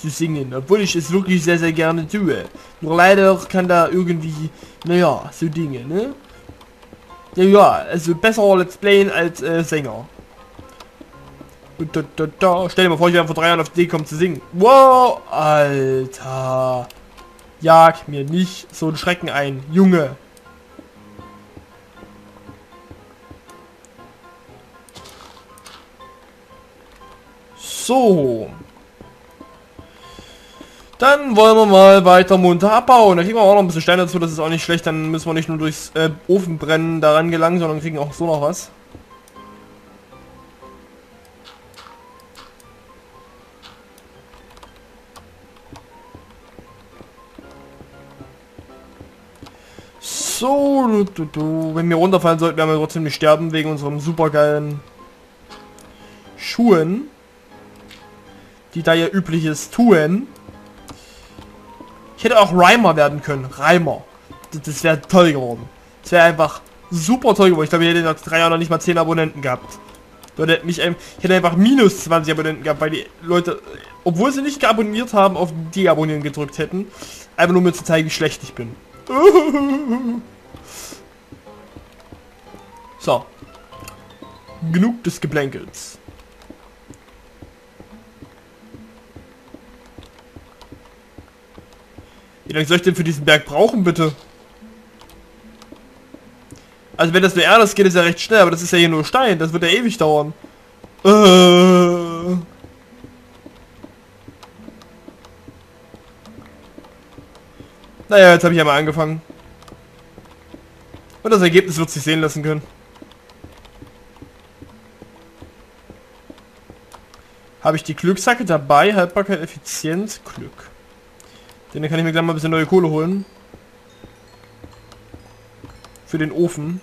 Zu singen, obwohl ich es wirklich sehr, sehr gerne tue. Nur leider kann da irgendwie, naja, so Dinge, ne? Ja, also besser Let's Playen als Sänger. Und, stell dir mal vor, ich wäre vor 3 Jahren auf die Idee gekommen zu singen. Wow, Alter. Jag mir nicht so einen Schrecken ein, Junge. So. Dann wollen wir mal weiter munter abbauen. Da kriegen wir auch noch ein bisschen Stein dazu, das ist auch nicht schlecht. Dann müssen wir nicht nur durchs Ofen brennen daran gelangen, sondern kriegen auch so noch was. So, wenn wir runterfallen sollten, werden wir trotzdem nicht sterben, wegen unserem supergeilen Schuhen. Die da ja übliches tun. Ich hätte auch Reimer werden können. Reimer. Das wäre toll geworden. Das wäre einfach super toll geworden. Ich glaube, ich hätte nach 3 Jahren noch nicht mal 10 Abonnenten gehabt. Ich hätte einfach minus 20 Abonnenten gehabt, weil die Leute, obwohl sie nicht geabonniert haben, auf Deabonnieren gedrückt hätten. Einfach nur um mir zu zeigen, wie schlecht ich bin. So. Genug des Geplänkels. Wie lange soll ich denn für diesen Berg brauchen, bitte? Also wenn das nur Erde geht, ist ja recht schnell, aber das ist ja hier nur Stein, das wird ja ewig dauern. Naja, jetzt habe ich ja mal angefangen. Und das Ergebnis wird sich sehen lassen können. Habe ich die Glücksacke dabei? Haltbarkeit, Effizienz, Glück. Dann kann ich mir gleich mal ein bisschen neue Kohle holen. Für den Ofen.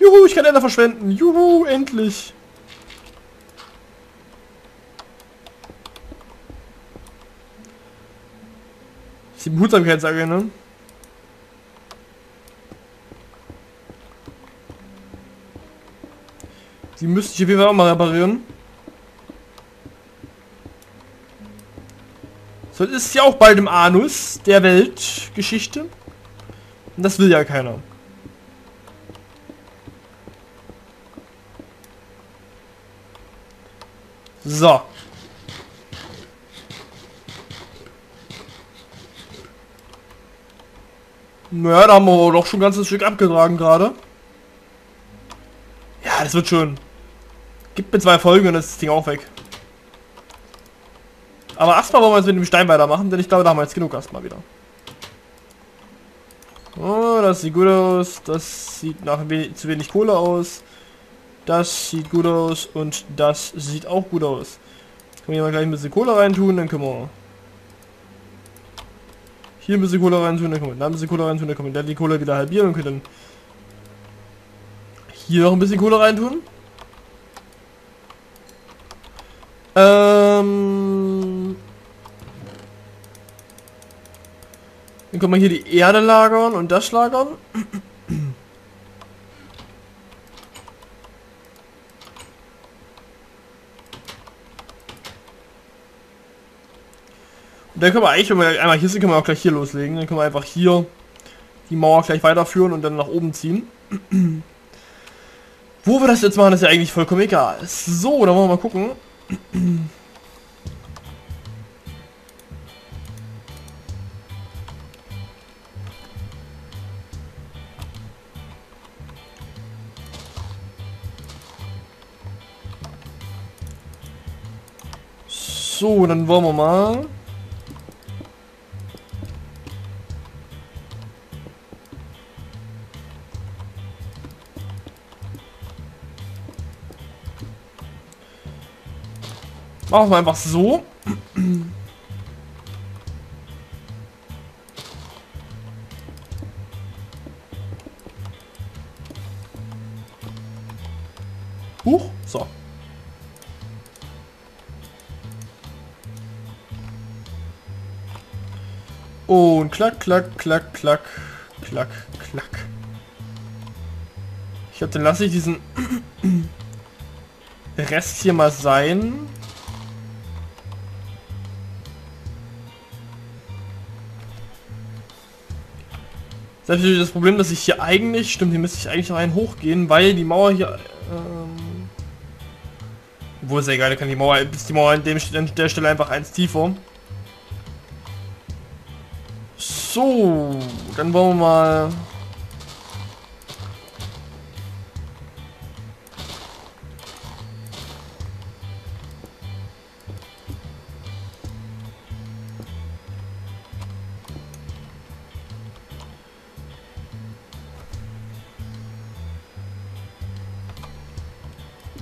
Juhu, ich kann Ender verschwenden. Juhu, endlich. Das ist die Behutsamkeitssache, ne? Die müsste ich auf jeden Fall auch mal reparieren. So, das ist ja auch bald im Anus der Weltgeschichte. Und das will ja keiner. So. Naja, da haben wir aber doch schon ein ganzes Stück abgetragen gerade. Ja, das wird schon. Gib mir 2 Folgen und dann ist das Ding auch weg. Aber erstmal wollen wir jetzt mit dem Stein weitermachen, denn ich glaube, da haben wir jetzt genug erstmal wieder. Oh, das sieht gut aus. Das sieht nach zu wenig Kohle aus. Das sieht gut aus und das sieht auch gut aus. Können wir hier mal gleich ein bisschen Kohle reintun, dann können wir... Hier ein bisschen Kohle reintun, dann können wir da ein bisschen Kohle reintun, dann können wir da die Kohle wieder halbieren und können dann... Hier noch ein bisschen Kohle reintun. Dann können wir hier die Erde lagern und das lagern. Und dann können wir eigentlich, wenn wir einmal hier sind, können wir auch gleich hier loslegen. Dann können wir einfach hier die Mauer gleich weiterführen und dann nach oben ziehen. Wo wir das jetzt machen, ist ja eigentlich vollkommen egal. So, dann wollen wir mal gucken. So, dann wollen wir mal. Machen wir einfach so. Huch, so. Und klack, klack, klack, klack, klack, klack. Ich glaube, dann lasse ich diesen Rest hier mal sein. Das ist natürlich das Problem, dass ich hier eigentlich, stimmt, hier müsste ich eigentlich noch einen hochgehen, weil die Mauer hier, obwohl, ist ja egal, da kann die Mauer, bis die Mauer an der Stelle einfach eins tiefer. So, dann wollen wir mal...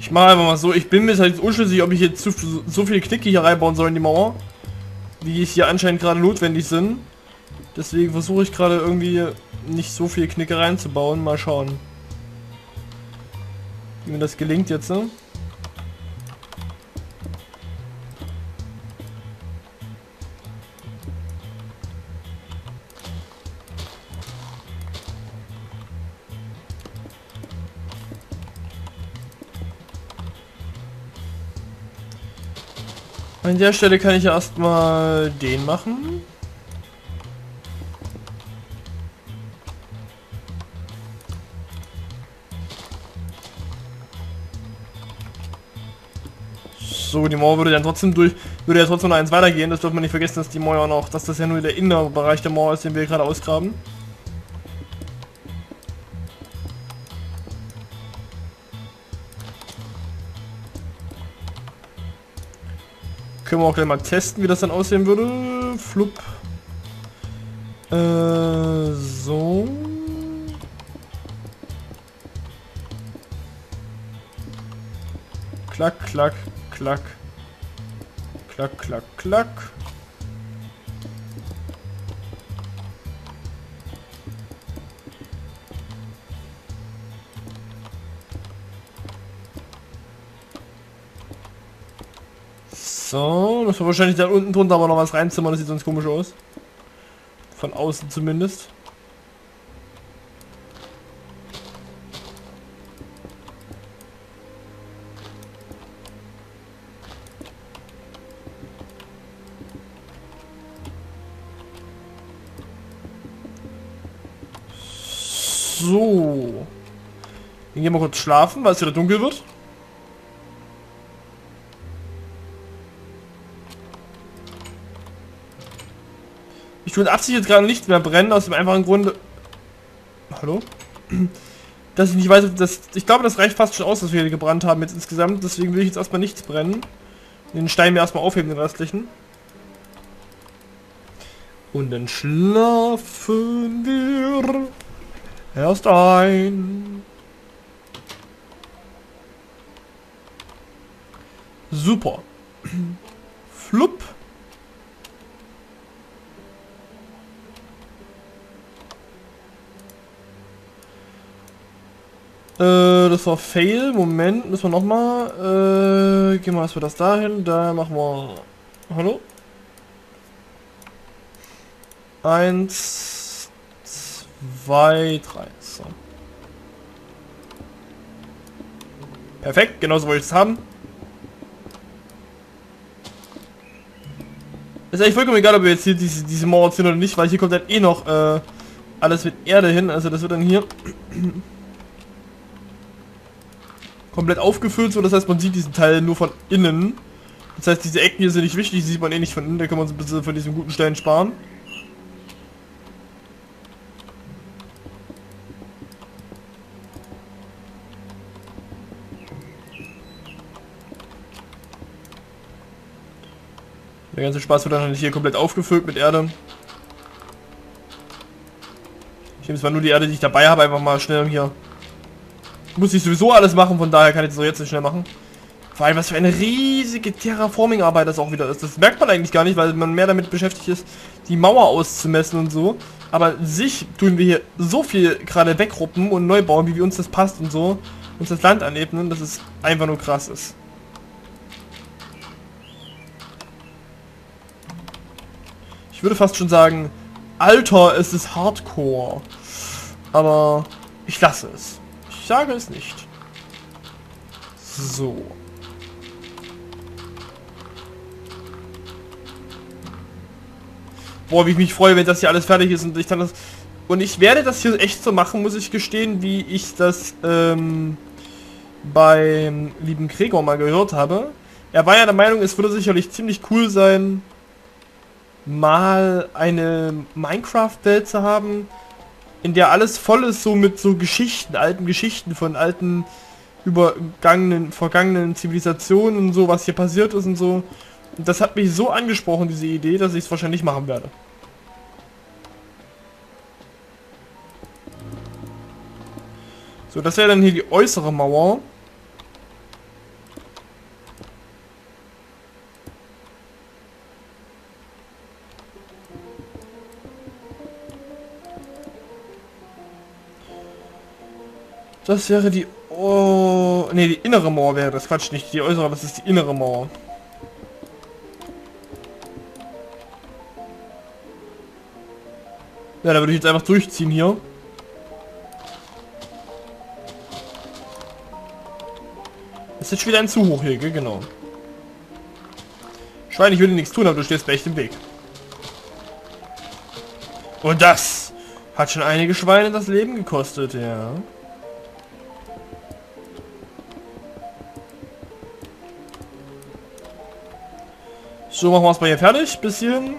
Ich mache einfach mal so, ich bin mir halt unschlüssig, ob ich jetzt so viele Knicke hier reinbauen soll in die Mauer, wie ich hier anscheinend gerade notwendig sind. Deswegen versuche ich gerade irgendwie nicht so viel Knicke reinzubauen. Mal schauen, wie mir das gelingt jetzt. Ne? An der Stelle kann ich ja erstmal den machen. So, die Mauer würde dann trotzdem noch eins weitergehen. Das darf man nicht vergessen, dass die Mauer noch, dass das ja nur der innere Bereich der Mauer ist, den wir gerade ausgraben. Können wir auch gleich mal testen, wie das dann aussehen würde. Flupp. So. Klack, klack, klack. Klack, klack, klack. So, müssen wir wahrscheinlich da unten drunter aber noch was reinzimmern, das sieht sonst komisch aus. Von außen zumindest. So. Dann gehen wir kurz schlafen, weil es wieder dunkel wird. Ich tue mit Absicht jetzt gerade nicht mehr brennen, aus dem einfachen Grund... Hallo? Dass ich nicht weiß, dass... Ich glaube, das reicht fast schon aus, dass wir hier gebrannt haben jetzt insgesamt. Deswegen will ich jetzt erstmal nichts brennen. Den Stein mir erstmal aufheben, den restlichen. Und dann schlafen wir... Erst ein... Super. Flupp. Das war Fail. Moment, müssen wir nochmal. Gehen wir erstmal das dahin. Da machen wir. Hallo? 1, 2, 3. So. Perfekt, genauso wollte ich es haben. Ist eigentlich vollkommen egal, ob wir jetzt hier diese Mauer ziehen oder nicht, weil hier kommt dann eh noch alles mit Erde hin. Also das wird dann hier komplett aufgefüllt, so das heißt, man sieht diesen Teil nur von innen. Das heißt, diese Ecken hier sind nicht wichtig, die sieht man eh nicht von innen, da kann man uns ein bisschen von diesem guten Stein sparen. Der ganze Spaß wird dann hier komplett aufgefüllt mit Erde. Ich nehme zwar nur die Erde, die ich dabei habe, einfach mal schnell hier. Muss ich sowieso alles machen, von daher kann ich das auch jetzt nicht schnell machen. Vor allem, was für eine riesige Terraforming-Arbeit das auch wieder ist. Das merkt man eigentlich gar nicht, weil man mehr damit beschäftigt ist, die Mauer auszumessen und so. Aber sich tun wir hier so viel gerade wegruppen und neu bauen, wie uns das passt und so. uns das Land anebnen, dass es einfach nur krass ist. Ich würde fast schon sagen, Alter, es ist Hardcore. Aber ich lasse es. Ich sage es nicht. So. Boah, wie ich mich freue, wenn das hier alles fertig ist und ich kann das... Und ich werde das hier echt so machen, muss ich gestehen, wie ich das beim lieben Gregor mal gehört habe. Er war ja der Meinung, es würde sicherlich ziemlich cool sein, mal eine Minecraft-Welt zu haben, in der alles voll ist, so mit so Geschichten, alten Geschichten von alten, vergangenen Zivilisationen und so, was hier passiert ist und so. Und das hat mich so angesprochen, diese Idee, dass ich es wahrscheinlich machen werde. So, das wäre dann hier die äußere Mauer. Das wäre die... Oh, ne, die innere Mauer wäre das. Quatsch, nicht die äußere, das ist die innere Mauer. Ja, da würde ich jetzt einfach durchziehen hier. Das ist jetzt wieder ein zu hoch hier, genau. Schwein, ich will dir nichts tun, aber du stehst mir echt im Weg. Und das hat schon einige Schweine das Leben gekostet, ja. So, machen wir es mal hier fertig. Bisschen.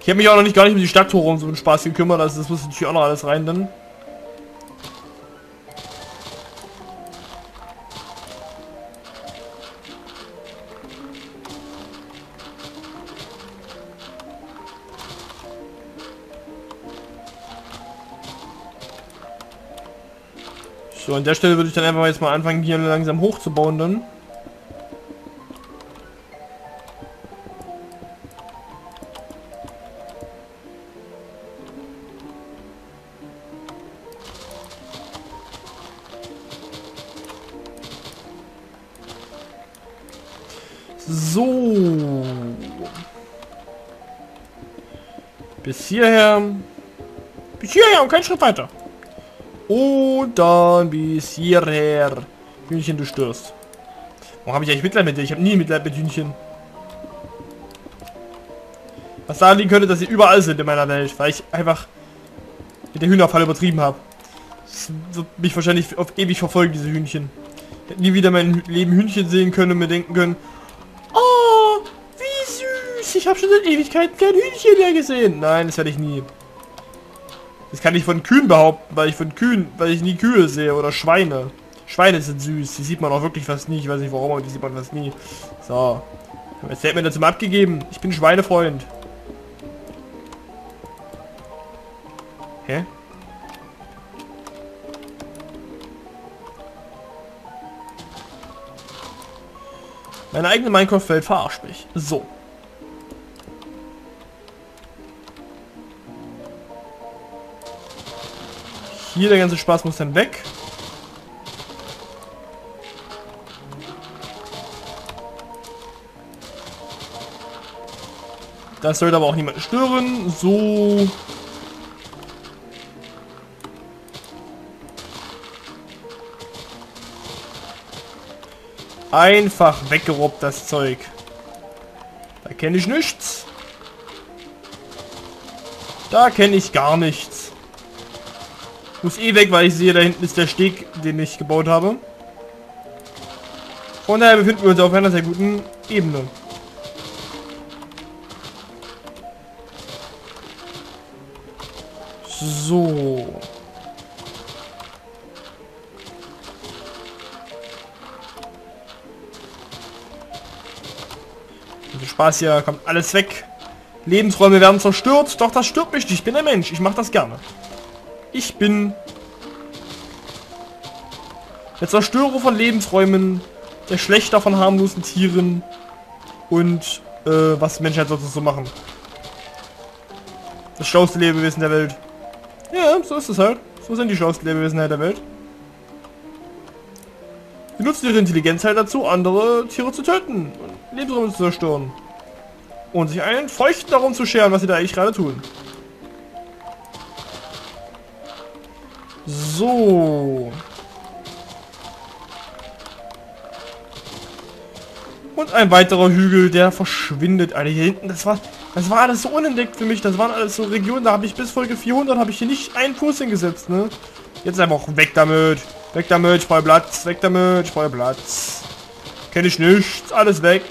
Ich habe mich auch noch nicht gar nicht um die Stadttore und so einen Spaß gekümmert, also das muss natürlich auch noch alles rein dann. So, an der Stelle würde ich dann einfach jetzt mal anfangen, hier langsam hochzubauen dann. So. Bis hierher. Bis hierher und keinen Schritt weiter. Und dann bis hierher. Hühnchen, du störst. Warum habe ich eigentlich Mitleid mit dir? Ich habe nie Mitleid mit Hühnchen. Was daran liegen könnte, dass sie überall sind in meiner Welt, weil ich einfach mit der Hühnerfalle übertrieben habe. Das wird mich wahrscheinlich auf ewig verfolgen, diese Hühnchen. Ich hätte nie wieder mein Leben Hühnchen sehen können und mir denken können, ich habe schon seit Ewigkeiten kein Hühnchen mehr gesehen. Nein, das werde ich nie. Das kann ich von Kühen behaupten, weil ich nie Kühe sehe oder Schweine. Schweine sind süß, die sieht man auch wirklich fast nie. Ich weiß nicht warum, aber die sieht man fast nie. So, jetzt hätte mir das mal abgegeben. Ich bin Schweinefreund. Hä? Meine eigene Minecraft-Welt verarscht mich. So. Hier der ganze Spaß muss dann weg. Das sollte aber auch niemanden stören. So. Einfach weggerobbt das Zeug. Da kenne ich nichts. Da kenne ich gar nichts. Muss eh weg, weil ich sehe, da hinten ist der Steg, den ich gebaut habe. Von daher befinden wir uns auf einer sehr guten Ebene. So. Also Spaß hier, kommt alles weg. Lebensräume werden zerstört. Doch, das stört mich nicht. Ich bin ein Mensch. Ich mache das gerne. Ich bin der Zerstörer von Lebensräumen, der Schlächter von harmlosen Tieren und was Menschheit sonst so machen. Das schlauste Lebewesen der Welt. Ja, so ist es halt. So sind die schlausten Lebewesen der Welt. Sie nutzen ihre Intelligenz halt dazu, andere Tiere zu töten und Lebensräume zu zerstören. Und sich einen Feuchten darum zu scheren, was sie da eigentlich gerade tun. So. Und ein weiterer Hügel, der verschwindet. Alter, hier hinten, das war alles so unentdeckt für mich. Das waren alles so Regionen, da habe ich bis Folge 400 habe ich hier nicht einen Fuß hingesetzt, ne? Jetzt einfach weg damit. Weg damit, Spreu Platz. Weg damit, Spreu Platz. Kenne ich nichts. Alles weg.